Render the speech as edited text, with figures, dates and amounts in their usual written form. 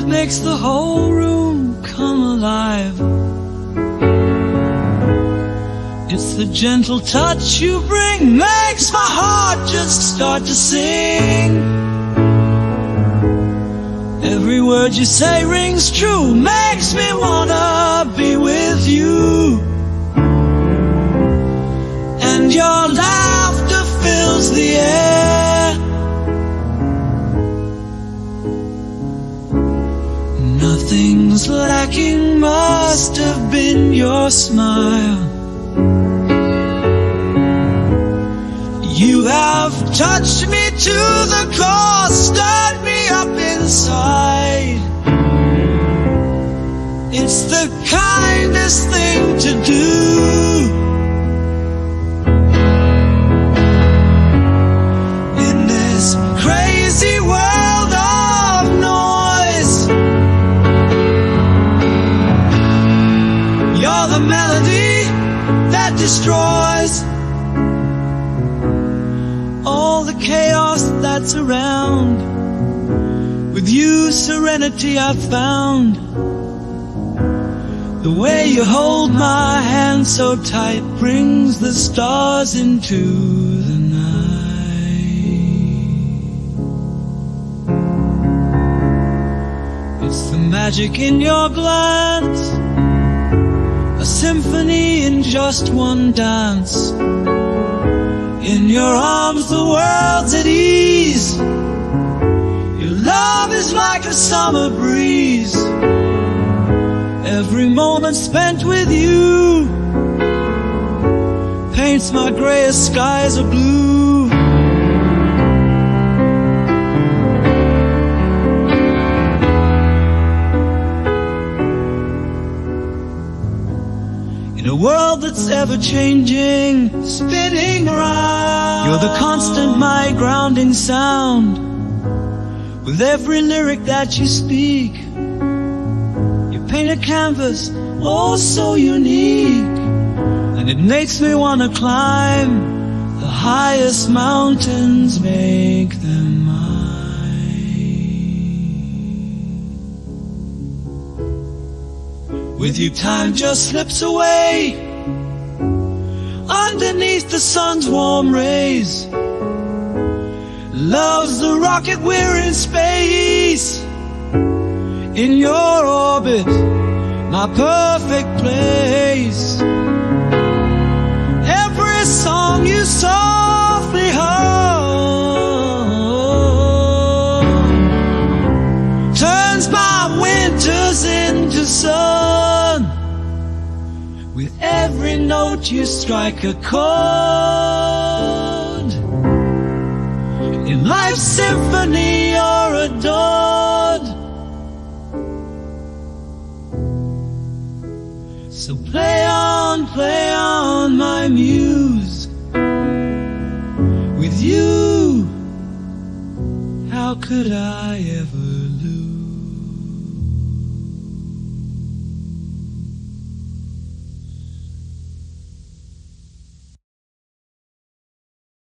that makes the whole room come alive. It's the gentle touch you bring, makes my heart just start to sing. Every word you say rings true, makes me wanna be with you. And your laughter fills the air. Nothing's lacking, must have been your smile. You have touched me to the core, stirred me up inside. It's the kindest thing to do. Destroys all the chaos that's around. With you, serenity I've found. The way you hold my hand so tight brings the stars into the night. It's the magic in your glance, a symphony in just one dance. In your arms the world's at ease. Your love is like a summer breeze. Every moment spent with you paints my greyest skies a blue. In a world that's ever-changing, spinning round, you're the constant, my grounding sound. With every lyric that you speak, you paint a canvas oh so unique. And it makes me want to climb the highest mountains, make them mine. With you time just slips away underneath the sun's warm rays. Love's the rocket, we're in space. In your orbit, my perfect place. Every song you softly hum turns my winters into sun. With every note you strike a chord. In life's symphony you're adored. So play on, my muse. With you, how could I ever